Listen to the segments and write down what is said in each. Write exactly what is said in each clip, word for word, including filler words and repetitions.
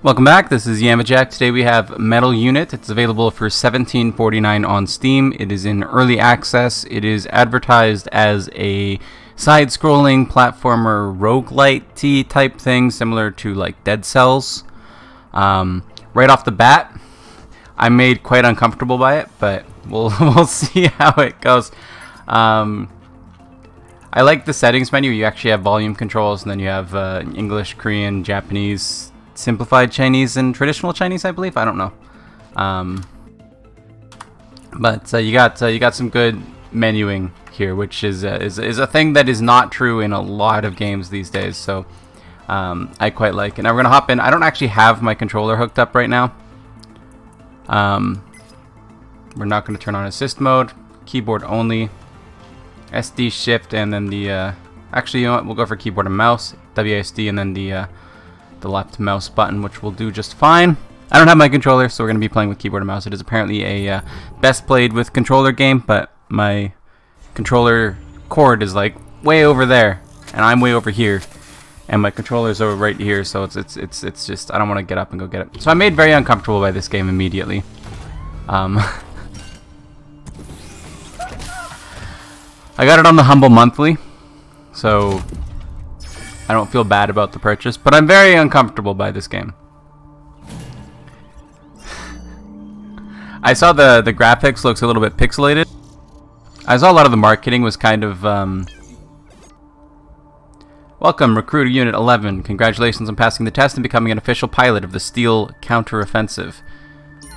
Welcome back, this is Yamajack. Today we have Metal Unit. It's available for seventeen forty-nine on Steam. It is in early access. It is advertised as a side-scrolling platformer roguelite-y type thing, similar to like Dead Cells. Um, right off the bat, I'm made quite uncomfortable by it, but we'll, we'll see how it goes. Um, I like the settings menu. You actually have volume controls, and then you have uh, English, Korean, Japanese, simplified Chinese, and traditional Chinese, I believe. I don't know, um, but uh, you got uh, you got some good menuing here, which is uh, is is a thing that is not true in a lot of games these days. So um, I quite like it. Now we're gonna hop in. I don't actually have my controller hooked up right now. Um, we're not gonna turn on assist mode. Keyboard only. S D shift and then the uh, actually, you know what? We'll go for keyboard and mouse. W A S D and then the uh, the left mouse button, which will do just fine. I don't have my controller, so we're going to be playing with keyboard and mouse. It is apparently a uh, best played with controller game, but my controller cord is like way over there, and I'm way over here, and my controller's over right here, so it's it's it's it's just I don't want to get up and go get it. So I'm made very uncomfortable by this game immediately. Um, I got it on the Humble Monthly, so I don't feel bad about the purchase, but I'm very uncomfortable by this game. I saw the the graphics looks a little bit pixelated. I saw a lot of the marketing was kind of um, welcome recruit unit eleven. Congratulations on passing the test and becoming an official pilot of the Steel Counter Offensive.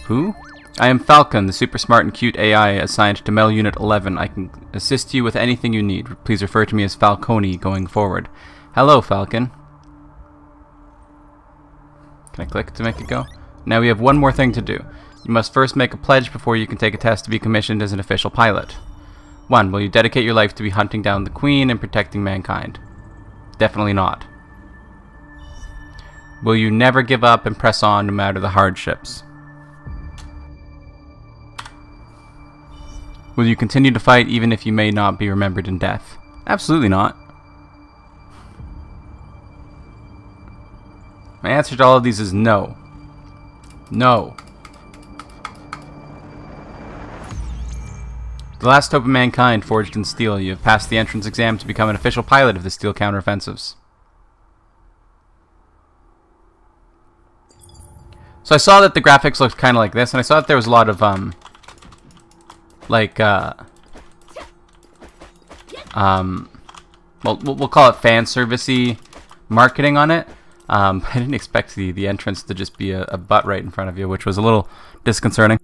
Who? I am Falcon, the super smart and cute A I assigned to Metal Unit eleven. I can assist you with anything you need. Please refer to me as Falcone going forward. Hello, Falcon. Can I click to make it go? Now we have one more thing to do. You must first make a pledge before you can take a test to be commissioned as an official pilot. One, will you dedicate your life to be hunting down the Queen and protecting mankind? Definitely not. Will you never give up and press on no matter the hardships? Will you continue to fight even if you may not be remembered in death? Absolutely not. My answer to all of these is no. No. The last hope of mankind forged in steel. You have passed the entrance exam to become an official pilot of the Steel Counteroffensives. So I saw that the graphics looked kind of like this, and I saw that there was a lot of, um, like, uh, um, well, we'll call it fan servicey marketing on it. Um, I didn't expect the, the entrance to just be a, a butt right in front of you, which was a little disconcerting.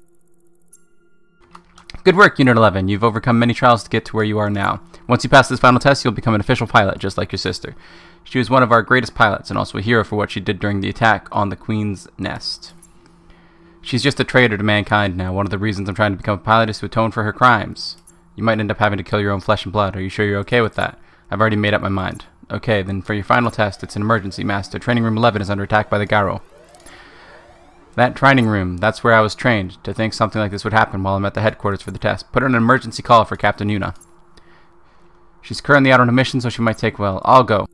Good work, Unit eleven. You've overcome many trials to get to where you are now. Once you pass this final test, you'll become an official pilot, just like your sister. She was one of our greatest pilots and also a hero for what she did during the attack on the Queen's Nest. She's just a traitor to mankind now. One of the reasons I'm trying to become a pilot is to atone for her crimes. You might end up having to kill your own flesh and blood. Are you sure you're okay with that? I've already made up my mind. Okay, then for your final test, it's an emergency, Master. Training Room eleven is under attack by the Garo. That training room, that's where I was trained, to think something like this would happen while I'm at the headquarters for the test. Put in an emergency call for Captain Yuna. She's currently out on a mission, so she might take, well, I'll go.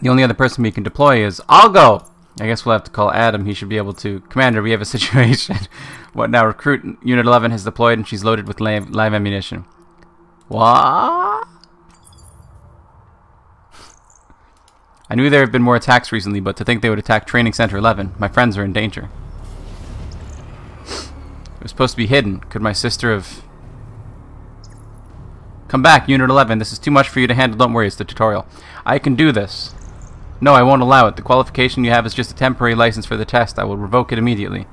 The only other person we can deploy is, I'll go! I guess we'll have to call Adam. He should be able to. Commander, we have a situation. What now? Recruit Unit eleven has deployed, and she's loaded with live, live ammunition. What? I knew there had been more attacks recently, but to think they would attack Training Center eleven. My friends are in danger. It was supposed to be hidden. Could my sister have... Come back, Unit eleven. This is too much for you to handle. Don't worry, it's the tutorial. I can do this. No, I won't allow it. The qualification you have is just a temporary license for the test. I will revoke it immediately.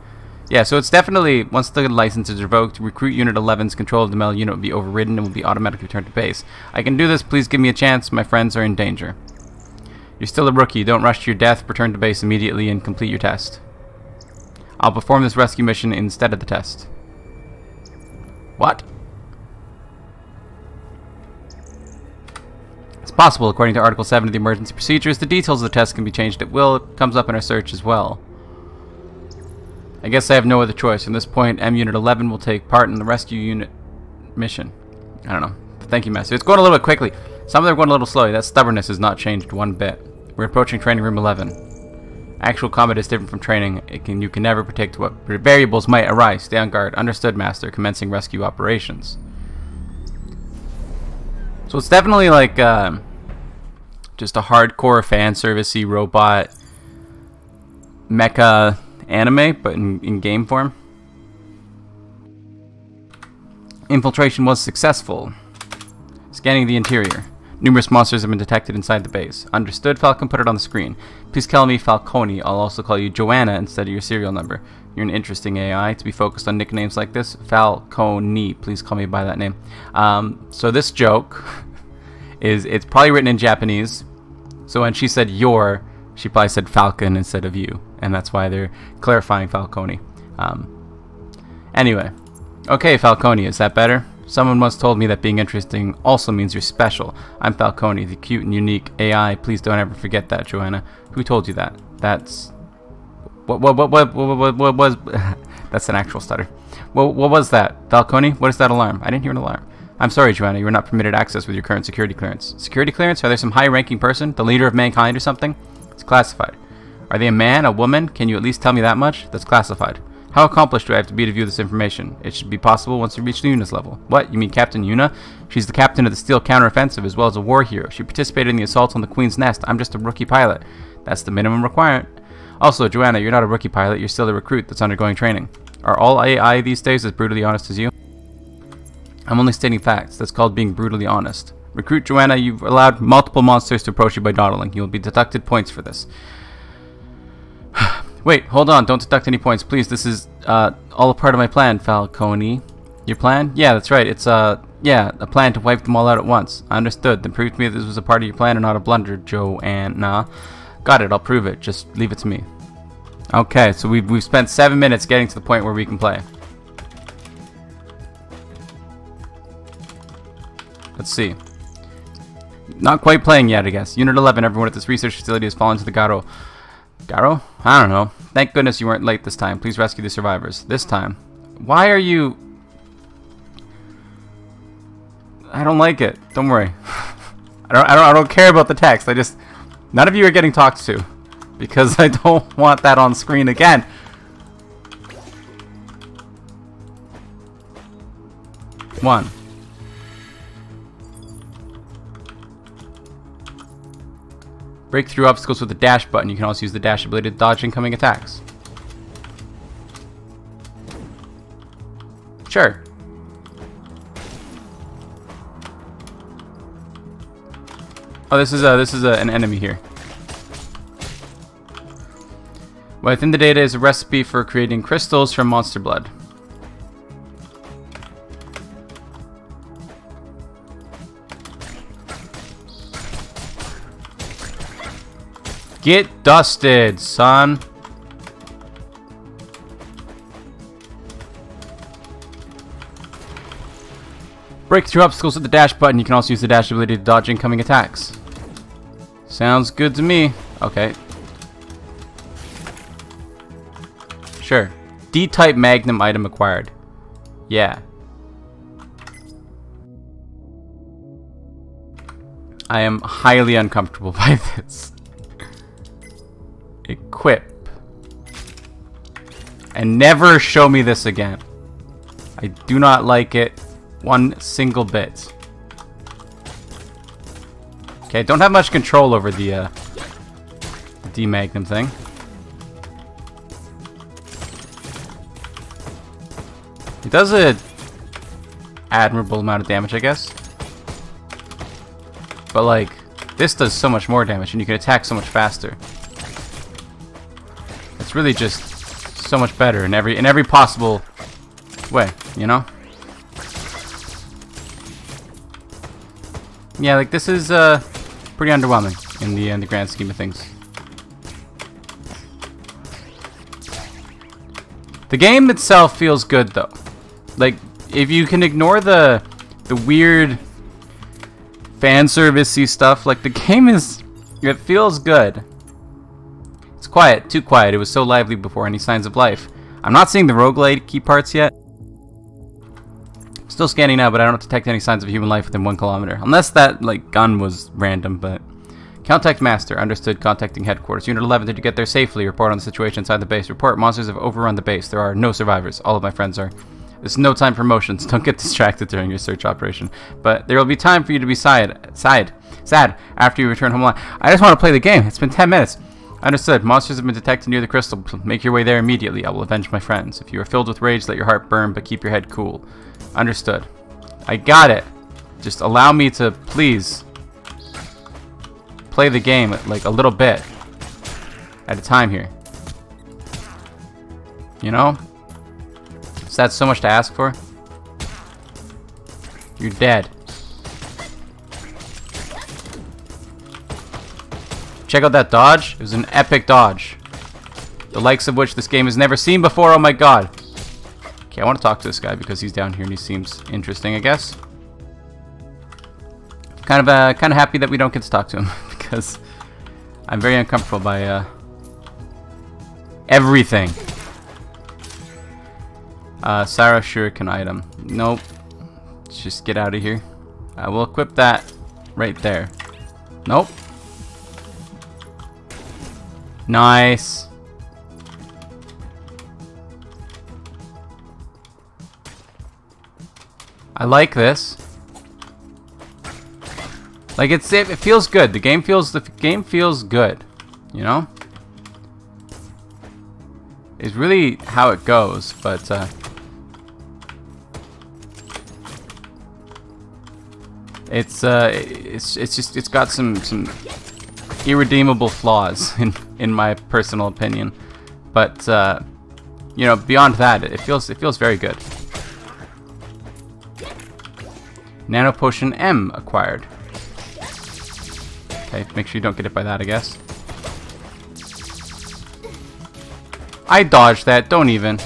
Yeah, so it's definitely, once the license is revoked, Recruit Unit eleven's control of the Metal Unit will be overridden and will be automatically returned to base. I can do this. Please give me a chance. My friends are in danger. You're still a rookie. Don't rush to your death. Return to base immediately and complete your test. I'll perform this rescue mission instead of the test. What? It's possible. According to Article seven of the Emergency Procedures, the details of the test can be changed at will. It comes up in our search as well. I guess I have no other choice. From this point, M Unit eleven will take part in the rescue unit mission. I don't know. Thank you, Master. It's going a little bit quickly. Some of them are going a little slowly. That stubbornness has not changed one bit. We're approaching Training Room eleven. Actual combat is different from training. It can, you can never predict what variables might arise. Stay on guard. Understood, Master. Commencing rescue operations. So it's definitely like uh, just a hardcore fan servicey robot mecha anime, but in, in game form. Infiltration was successful. Scanning the interior. Numerous monsters have been detected inside the base. Understood, Falcon. Put it on the screen. Please call me Falcone. I'll also call you Joanna instead of your serial number. You're an interesting A I to be focused on nicknames like this. Falcone. Please call me by that name. Um, so this joke is, it's probably written in Japanese. So when she said your, she probably said Falcon instead of you. And that's why they're clarifying Falcone. Um, anyway. Okay, Falcone. Is that better? Someone once told me that being interesting also means you're special. I'm Falcone, the cute and unique A I. Please don't ever forget that, Joanna. Who told you that? That's... What, what, what, what, what, what, what was... That's an actual stutter. What, what was that? Falcone? What is that alarm? I didn't hear an alarm. I'm sorry, Joanna. You are not permitted access with your current security clearance. Security clearance? Are they some high-ranking person? The leader of mankind or something? It's classified. Are they a man? A woman? Can you at least tell me that much? That's classified. How accomplished do I have to be to view this information? It should be possible once we reach the Una's level. What? You mean Captain Una? She's the captain of the Steel Counter Offensive as well as a war hero. She participated in the assault on the Queen's Nest. I'm just a rookie pilot. That's the minimum requirement. Also, Joanna, you're not a rookie pilot. You're still a recruit that's undergoing training. Are all A I these days as brutally honest as you? I'm only stating facts. That's called being brutally honest. Recruit Joanna, you've allowed multiple monsters to approach you by dawdling. You'll be deducted points for this. Wait, hold on, don't deduct any points, please. This is uh, all a part of my plan, Falcone. Your plan? Yeah, that's right. It's uh, yeah, a plan to wipe them all out at once. I understood. Then prove to me that this was a part of your plan and not a blunder, Joanna. Got it, I'll prove it. Just leave it to me. Okay, so we've, we've spent seven minutes getting to the point where we can play. Let's see. Not quite playing yet, I guess. Unit eleven, everyone at this research facility has fallen to the Garo. Garo? I don't know. Thank goodness you weren't late this time. Please rescue the survivors. This time. Why are you... I don't like it. Don't worry. I don't, I don't, I don't care about the text. I just... None of you are getting talked to. Because I don't want that on screen again. One. Break through obstacles with the dash button. You can also use the dash ability to dodge incoming attacks. Sure. Oh, this is a this is a, an enemy here. Well, within the data is a recipe for creating crystals from monster blood. Get dusted, son. Break through obstacles with the dash button. You can also use the dash ability to dodge incoming attacks. Sounds good to me. Okay. Sure. D-type magnum item acquired. Yeah. I am highly uncomfortable by this. Equip. And never show me this again. I do not like it one single bit. Okay, don't have much control over the uh, D-Magnum thing. It does an admirable amount of damage, I guess. But like, this does so much more damage and you can attack so much faster. It's really just so much better in every in every possible way, you know? Yeah, like this is uh, pretty underwhelming in the in the grand scheme of things. The game itself feels good though. Like if you can ignore the the weird fan servicey stuff, like the game is it feels good. It's quiet, too quiet. It was so lively before any signs of life. I'm not seeing the roguelike key parts yet. I'm still scanning now, but I don't detect any signs of human life within one kilometer. Unless that, like, gun was random, but... Contact Master. Understood. Contacting Headquarters. Unit eleven, did you get there safely? Report on the situation inside the base. Report. Monsters have overrun the base. There are no survivors. All of my friends are... There's no time for motions. Don't get distracted during your search operation. But there will be time for you to be sad, sad, sad after you return home alive. I just want to play the game. It's been ten minutes. Understood. Monsters have been detected near the crystal. Make your way there immediately. I will avenge my friends. If you are filled with rage, let your heart burn, but keep your head cool. Understood. I got it. Just allow me to, please, play the game like a little bit at a time here. You know? Is that so much to ask for? You're dead. Check out that dodge. It was an epic dodge. The likes of which this game has never seen before. Oh my god. Okay, I want to talk to this guy because he's down here and he seems interesting, I guess. Kind of uh, kind of happy that we don't get to talk to him because I'm very uncomfortable by uh, everything. Uh, Sarah Shuriken item. Nope. Let's just get out of here. I uh, will equip that right there. Nope. Nice. I like this. Like it's it, it feels good. The game feels the game feels good. You know? It's really how it goes, but uh It's uh, it's it's just it's got some some irredeemable flaws in in my personal opinion, but uh, you know, beyond that, it feels it feels very good. Nano Potion M acquired. Okay, make sure you don't get hit by that, I guess. I dodged that. Don't even.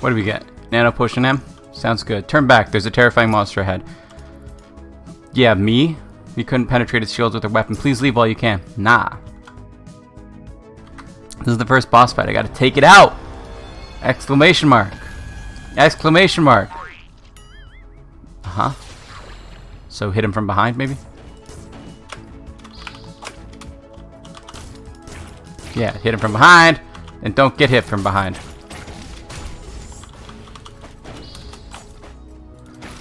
What do we get? Nano Potion M? Sounds good. Turn back. There's a terrifying monster ahead. Yeah, me? You couldn't penetrate its shields with a weapon. Please leave while you can. Nah. This is the first boss fight. I gotta take it out! Exclamation mark. Exclamation mark. Uh-huh. So hit him from behind, maybe? Yeah, hit him from behind. And don't get hit from behind.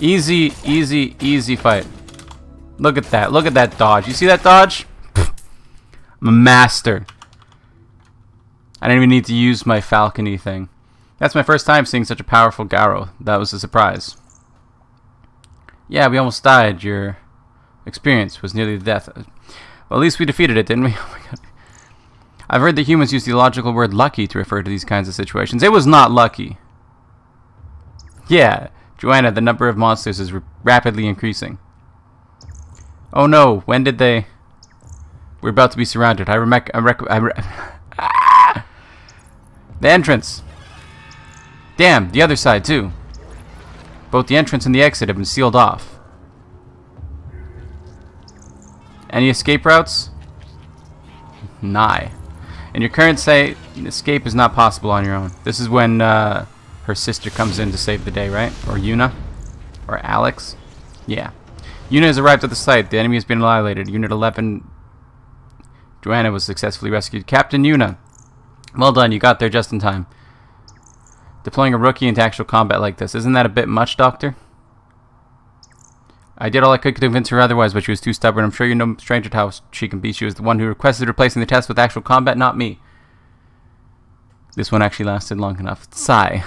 Easy, easy, easy fight. Look at that. Look at that dodge. You see that dodge? I'm a master. I didn't even need to use my Falcone thing. That's my first time seeing such a powerful Garo. That was a surprise. Yeah, we almost died. Your experience was nearly death. Well, at least we defeated it, didn't we? Oh my god. I've heard that humans use the illogical word lucky to refer to these kinds of situations. It was not lucky. Yeah. Joanna, the number of monsters is rapidly increasing. Oh no, when did they... We're about to be surrounded. I remember... I rec I re ah! The entrance! Damn, the other side too. Both the entrance and the exit have been sealed off. Any escape routes? Nigh. In your current state, escape is not possible on your own. This is when... Uh, her sister comes in to save the day, right? Or Yuna? Or Alex? Yeah. Yuna has arrived at the site. The enemy has been annihilated. Unit eleven... Joanna was successfully rescued. Captain Yuna! Well done, you got there just in time. Deploying a rookie into actual combat like this. Isn't that a bit much, Doctor? I did all I could to convince her otherwise, but she was too stubborn. I'm sure you're no stranger to how she can be. She was the one who requested replacing the test with actual combat, not me. This one actually lasted long enough. Sigh.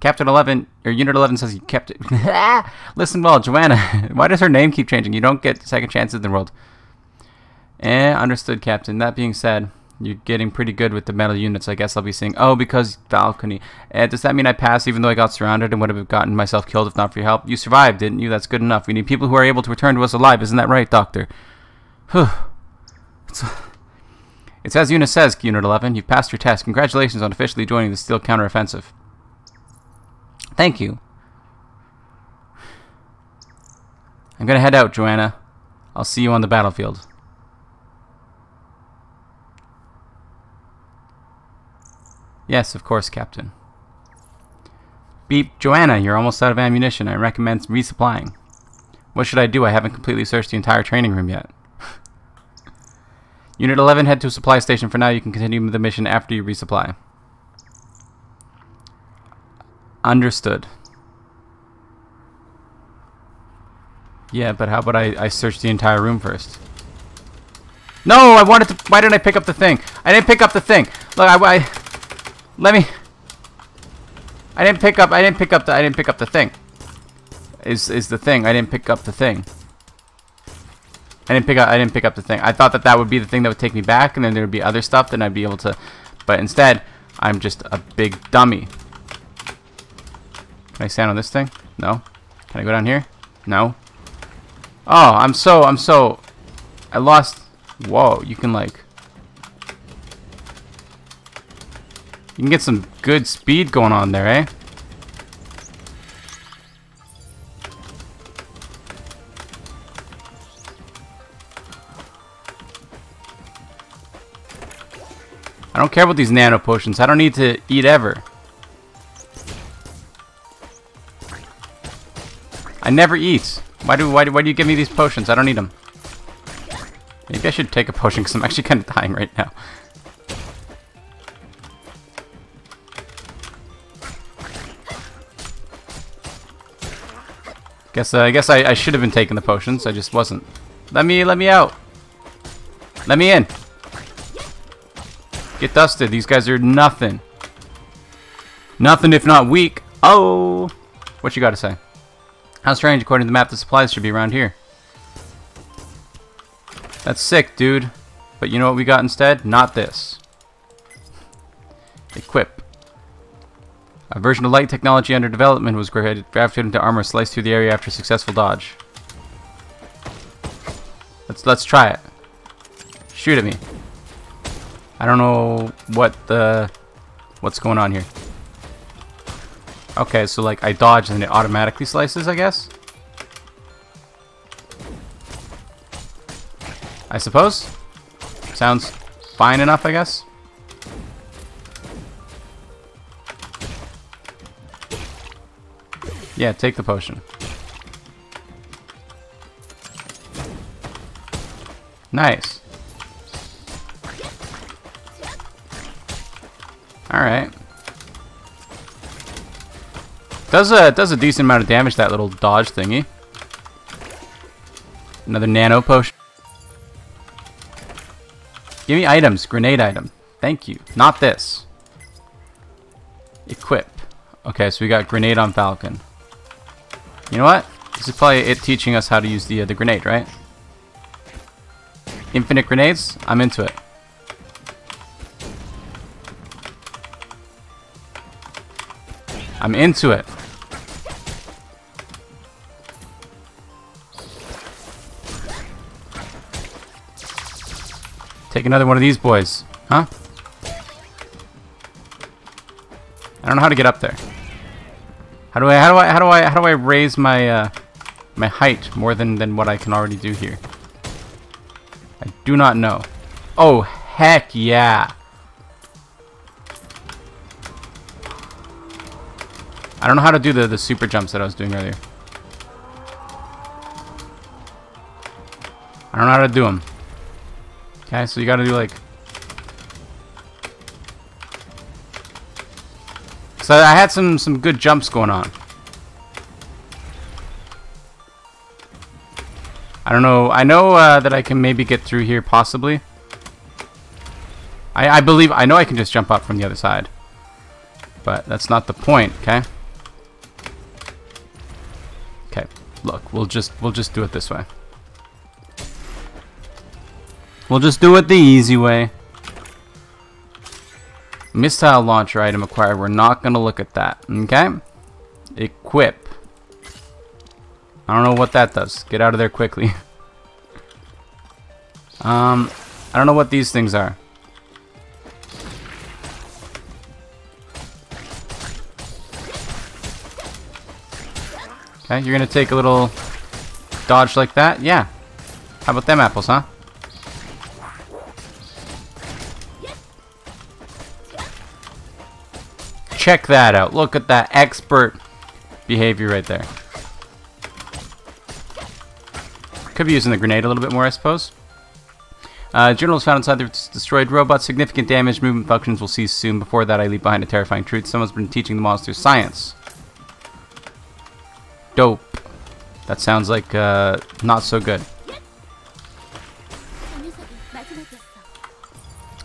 Captain eleven, or Unit eleven says you kept it. Listen well, Joanna. Why does her name keep changing? You don't get second chances in the world. Eh, understood, Captain. That being said, you're getting pretty good with the metal units. I guess I'll be seeing. Oh, because Falcone. Eh, does that mean I passed even though I got surrounded and would have gotten myself killed if not for your help? You survived, didn't you? That's good enough. We need people who are able to return to us alive. Isn't that right, Doctor? Whew. It's... It's as Yuna says, Unit eleven. You've passed your test. Congratulations on officially joining the Steel Counter Offensive. Thank you. I'm gonna head out, Joanna. I'll see you on the battlefield. Yes, of course, Captain. Beep, Joanna, you're almost out of ammunition. I recommend resupplying. What should I do? I haven't completely searched the entire training room yet. Unit eleven, head to a supply station for now. You can continue the mission after you resupply. Understood. Yeah, but how about I, I search the entire room first? No, I wanted to... Why didn't I pick up the thing? I didn't pick up the thing. Look, I... I let me... I didn't pick up... I didn't pick up the... I didn't pick up the thing. Is is the thing. I didn't pick up the thing. I didn't pick up... I didn't pick up the thing. I thought that that would be the thing that would take me back, and then there would be other stuff, then I'd be able to... But instead, I'm just a big dummy. Can I stand on this thing? No. Can I go down here? No. Oh, I'm so, I'm so, I lost, whoa, you can like, you can get some good speed going on there, eh? I don't care about these nano potions, I don't need to eat ever. I never eat. Why do, why do why do you give me these potions? I don't need them. Maybe I should take a potion because I'm actually kind of dying right now. Guess uh, I guess I, I should have been taking the potions. I just wasn't. Let me let me out. Let me in. Get dusted. These guys are nothing. Nothing if not weak. Oh, what you got to say? How strange, according to the map, the supplies should be around here. That's sick, dude. But you know what we got instead? Not this. Equip. A version of light technology under development was grafted into armor, sliced through the area after successful dodge. Let's let's try it. Shoot at me. I don't know what the what's going on here. Okay, so like I dodge and it automatically slices, I guess? I suppose? Sounds fine enough, I guess? Yeah, take the potion. Nice. Alright. Does a does a decent amount of damage, that little dodge thingy. Another nano potion. Give me items, grenade item. Thank you. Not this. Equip. Okay, so we got grenade on Falcon. You know what? This is probably it teaching us how to use the uh, the grenade, right? Infinite grenades. I'm into it. I'm into it. Take another one of these boys, huh? I don't know how to get up there. How do I? How do I? How do I? How do I raise my uh, my height more than than what I can already do here? I do not know. Oh heck yeah! I don't know how to do the the super jumps that I was doing earlier. I don't know how to do them. Okay, so you gotta do like... So I had some, some good jumps going on. I don't know. I know uh, that I can maybe get through here, possibly. I, I believe... I know I can just jump up from the other side. But that's not the point, okay? Okay, look. We'll just, we'll just do it this way. We'll just do it the easy way. Missile launcher item acquired. We're not going to look at that. Okay? Equip. I don't know what that does. Get out of there quickly. um, I don't know what these things are. Okay, you're going to take a little dodge like that? Yeah. How about them apples, huh? Check that out. Look at that expert behavior right there. Could be using the grenade a little bit more, I suppose. Uh, journals found inside the destroyed robot. Significant damage. Movement functions will cease soon. Before that, I leave behind a terrifying truth. Someone's been teaching the monster science. Dope. That sounds like uh, not so good.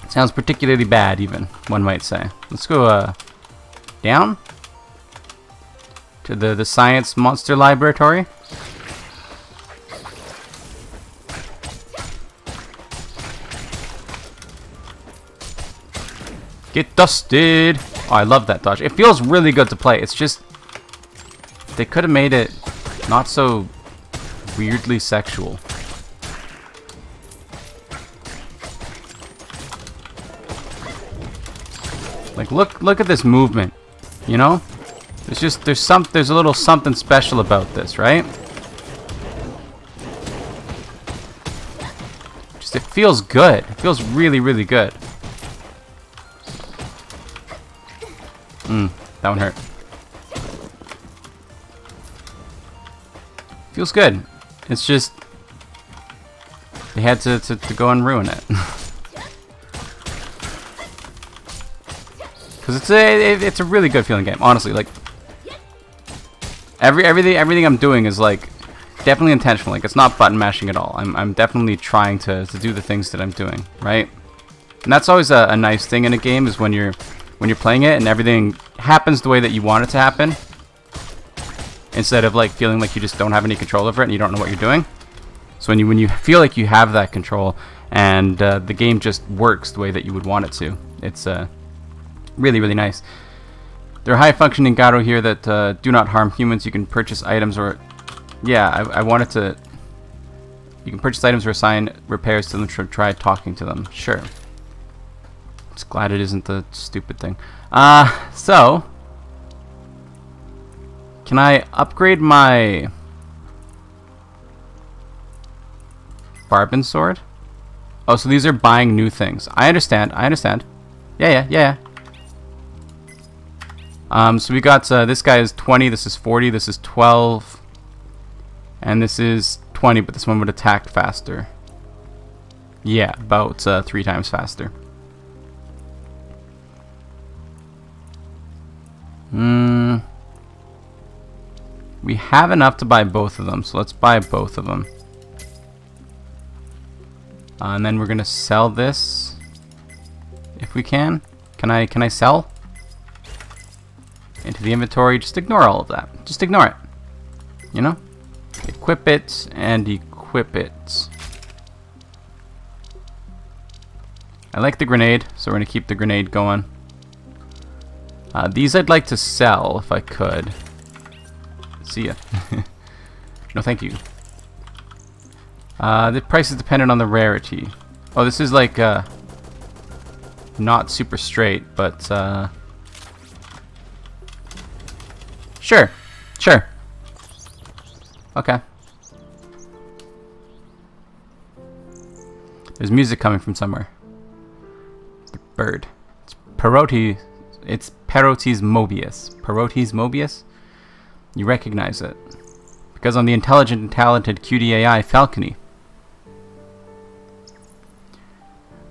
Sounds particularly bad, even, one might say. Let's go uh, down to the the science monster laboratory. Get dusted! Oh, I love that dodge. It feels really good to play. It's just they could have made it not so weirdly sexual. Like, look, look at this movement. You know, there's just there's some there's a little something special about this, right? Just it feels good. It feels really, really good. Mm, that one hurt. Feels good. It's just they had to, to, to go and ruin it. Because it's a it, it's a really good feeling game, honestly. Like every everything everything I'm doing is like definitely intentional. Like it's not button mashing at all. I'm I'm definitely trying to, to do the things that I'm doing, right? And that's always a, a nice thing in a game, is when you're when you're playing it and everything happens the way that you want it to happen, instead of like feeling like you just don't have any control over it and you don't know what you're doing. So when you when you feel like you have that control and uh, the game just works the way that you would want it to, it's uh, really, really nice. There are high functioning Garo here that uh, do not harm humans. You can purchase items or yeah I, I wanted to you can purchase items or assign repairs to them. Try talking to them. Sure. Glad it isn't the stupid thing. Uh, so can I upgrade my Barben sword? Oh, so these are buying new things. I understand. I understand. Yeah, yeah, yeah. Um, so we got uh, this guy is twenty. This is forty. This is twelve. And this is twenty, but this one would attack faster. Yeah, about uh, three times faster. Hmm. We have enough to buy both of them, so let's buy both of them. Uh, and then we're gonna sell this if we can. Can I? Can I sell into the inventory? Just ignore all of that. Just ignore it. You know, equip it and equip it. I like the grenade, so we're gonna keep the grenade going. Uh, these I'd like to sell if I could. See ya. No, thank you. Uh, the price is dependent on the rarity. Oh, this is like uh, not super straight, but uh, sure, sure. Okay. There's music coming from somewhere. It's the bird. It's Paroti. It's Parot's Mobius. Parot's Mobius? You recognize it. Because I'm the intelligent and talented Q D A I Falcone.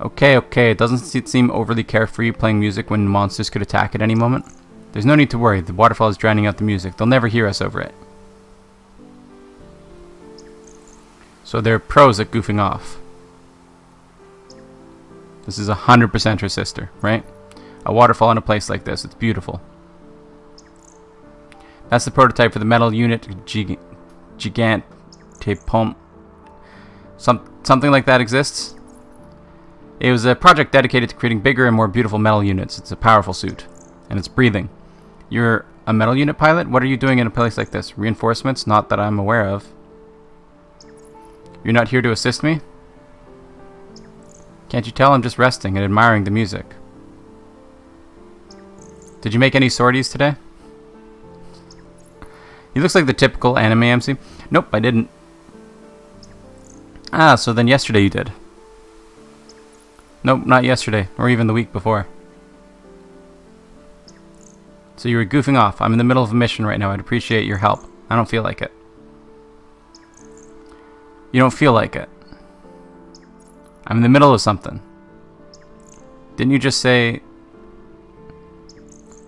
Okay, okay, it doesn't seem overly carefree playing music when monsters could attack at any moment. There's no need to worry, the waterfall is drowning out the music. They'll never hear us over it. So they're pros at goofing off. This is one hundred percent her sister, right? A waterfall in a place like this. It's beautiful. That's the prototype for the Metal Unit Gig Gigantepom. Some something like that exists. It was a project dedicated to creating bigger and more beautiful metal units. It's a powerful suit. And it's breathing. You're a metal unit pilot? What are you doing in a place like this? Reinforcements? Not that I'm aware of. You're not here to assist me? Can't you tell? I'm just resting and admiring the music. Did you make any sorties today? He looks like the typical anime M C. Nope, I didn't. Ah, so then yesterday you did. Nope, not yesterday, or even the week before. So you were goofing off. I'm in the middle of a mission right now. I'd appreciate your help. I don't feel like it. You don't feel like it. I'm in the middle of something. Didn't you just say...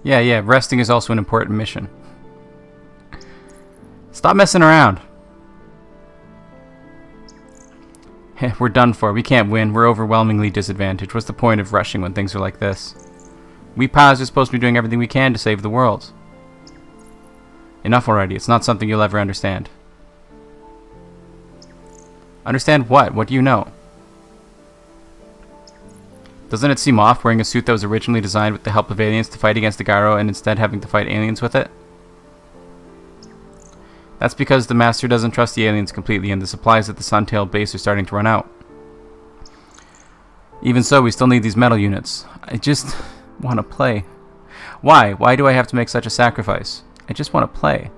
Yeah, yeah, resting is also an important mission. Stop messing around. We're done for. We can't win. We're overwhelmingly disadvantaged. What's the point of rushing when things are like this? We pilots are supposed to be doing everything we can to save the world. Enough already. It's not something you'll ever understand. Understand what? What do you know? Doesn't it seem off wearing a suit that was originally designed with the help of aliens to fight against the Garo and instead having to fight aliens with it? That's because the Master doesn't trust the aliens completely and the supplies at the Suntail base are starting to run out. Even so, we still need these metal units. I just want to play. Why? Why do I have to make such a sacrifice? I just want to play.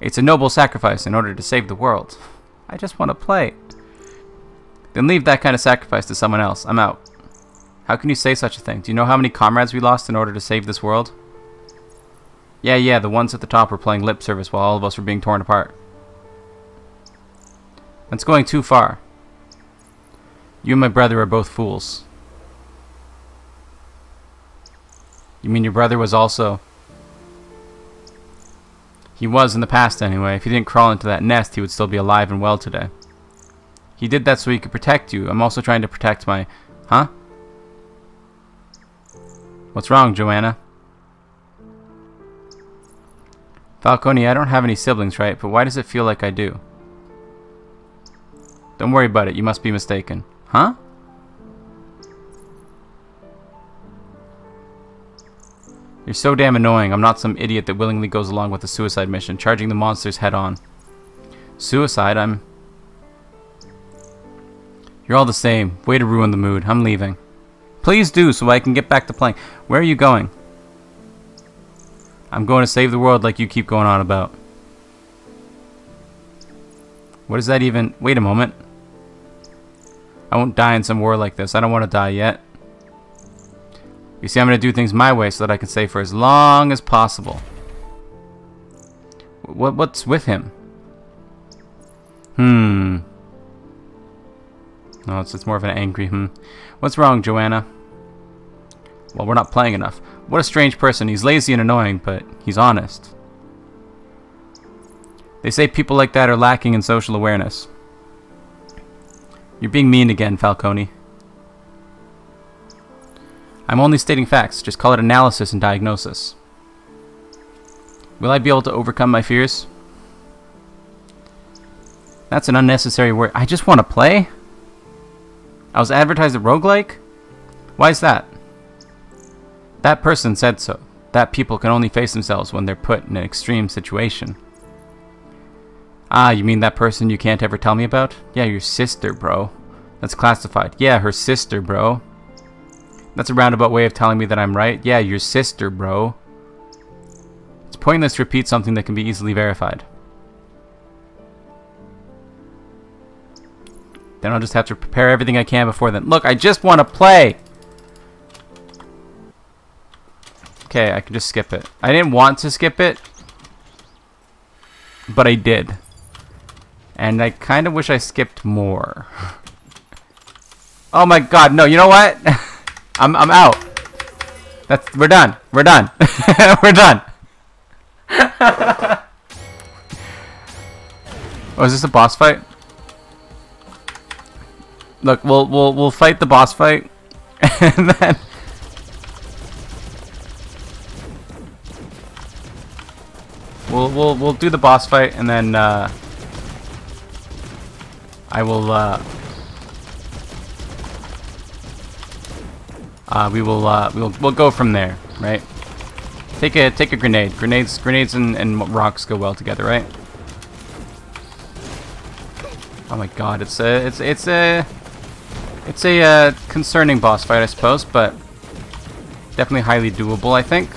It's a noble sacrifice in order to save the world. I just want to play. Then leave that kind of sacrifice to someone else. I'm out. How can you say such a thing? Do you know how many comrades we lost in order to save this world? Yeah, yeah, the ones at the top were playing lip service while all of us were being torn apart. That's going too far. You and my brother are both fools. You mean your brother was also... He was in the past anyway. If he didn't crawl into that nest, he would still be alive and well today. He did that so he could protect you. I'm also trying to protect my... Huh? What's wrong, Joanna? Falcone, I don't have any siblings, right? But why does it feel like I do? Don't worry about it. You must be mistaken. Huh? You're so damn annoying. I'm not some idiot that willingly goes along with a suicide mission, charging the monsters head on. Suicide? I'm... You're all the same. Way to ruin the mood. I'm leaving. Please do, so I can get back to playing. Where are you going? I'm going to save the world like you keep going on about. What is that even? Wait a moment. I won't die in some war like this. I don't want to die yet. You see, I'm going to do things my way so that I can stay for as long as possible. What, what's with him? Hmm. No, it's, it's more of an angry hmm. What's wrong, Joanna? Well, we're not playing enough. What a strange person. He's lazy and annoying, but he's honest. They say people like that are lacking in social awareness. You're being mean again, Falcone. I'm only stating facts. Just call it analysis and diagnosis. Will I be able to overcome my fears? That's an unnecessary word. I just want to play? I was advertised a roguelike? Why is that? That person said so. That people can only face themselves when they're put in an extreme situation. Ah, you mean that person you can't ever tell me about? Yeah, your sister, bro. That's classified. Yeah, her sister, bro. That's a roundabout way of telling me that I'm right. Yeah, your sister, bro. It's pointless to repeat something that can be easily verified. Then I'll just have to prepare everything I can before then. Look, I just want to play! Okay, I can just skip it. I didn't want to skip it, but I did. And I kind of wish I skipped more. Oh my god, no, you know what? I'm, I'm out. That's, we're done. We're done. We're done. Oh, is this a boss fight? Look, we'll, we'll, we'll fight the boss fight, and then... We'll, we'll, we'll do the boss fight, and then, uh, I will, uh, uh, we will, uh, we'll, we'll go from there, right? Take a, take a grenade. Grenades, grenades and, and rocks go well together, right? Oh my god, it's a, it's, it's a, it's a, uh, concerning boss fight, I suppose, but definitely highly doable, I think.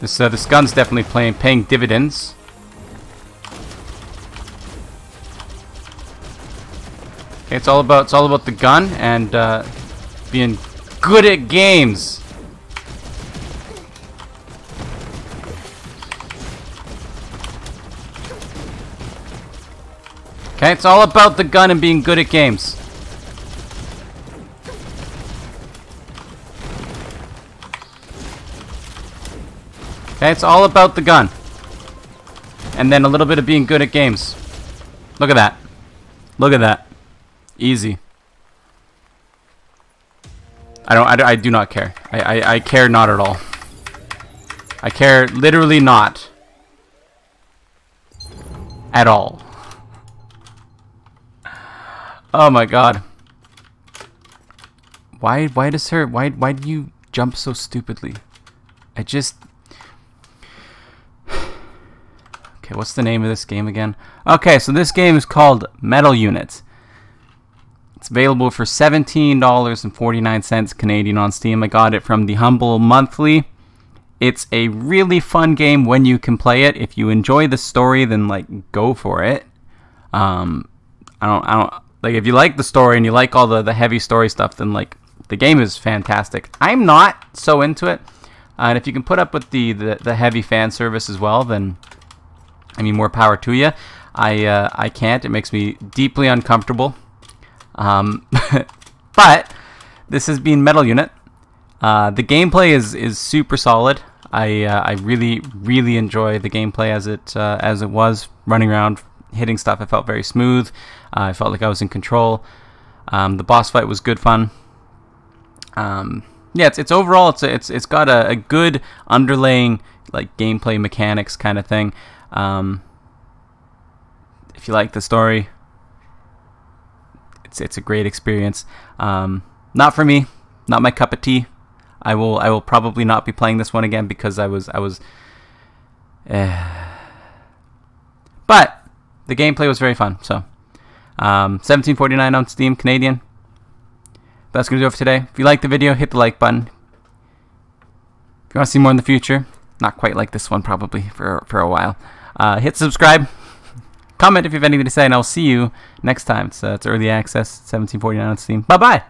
This, uh, this gun's definitely playing, paying dividends. It's all about it's all about the gun and uh, being good at games. Okay, it's all about the gun and being good at games. Okay, it's all about the gun. And then a little bit of being good at games. Look at that. Look at that. Easy. I don't, I, I do not care. I, I, I care not at all. I care literally not. At all. Oh my god. Why why does her why why do you jump so stupidly? I just Okay, what's the name of this game again? Okay, so this game is called Metal Unit. It's available for seventeen dollars and forty-nine cents Canadian on Steam. I got it from the Humble Monthly. It's a really fun game when you can play it. If you enjoy the story, then like go for it. Um I don't I don't Like, if you like the story and you like all the, the heavy story stuff, then, like, the game is fantastic. I'm not so into it. Uh, and if you can put up with the, the, the heavy fan service as well, then, I mean, more power to you. I, uh, I can't. It makes me deeply uncomfortable. Um, but this has been Metal Unit. Uh, the gameplay is, is super solid. I, uh, I really, really enjoy the gameplay as it, uh, as it was running around. Hitting stuff, I felt very smooth. Uh, I felt like I was in control. Um, the boss fight was good fun. Um, yeah, it's, it's overall, it's a, it's it's got a, a good underlaying like gameplay mechanics kind of thing. Um, if you like the story, it's it's a great experience. Um, not for me, not my cup of tea. I will I will probably not be playing this one again because I was I was. Uh... But. The gameplay was very fun, so um, seventeen forty-nine on Steam Canadian. That's gonna do it for today. If you liked the video, hit the like button. If you want to see more in the future, not quite like this one probably for for a while, uh, hit subscribe. Comment if you have anything to say, and I'll see you next time. It's, uh, it's early access, seventeen forty-nine on Steam. Bye bye.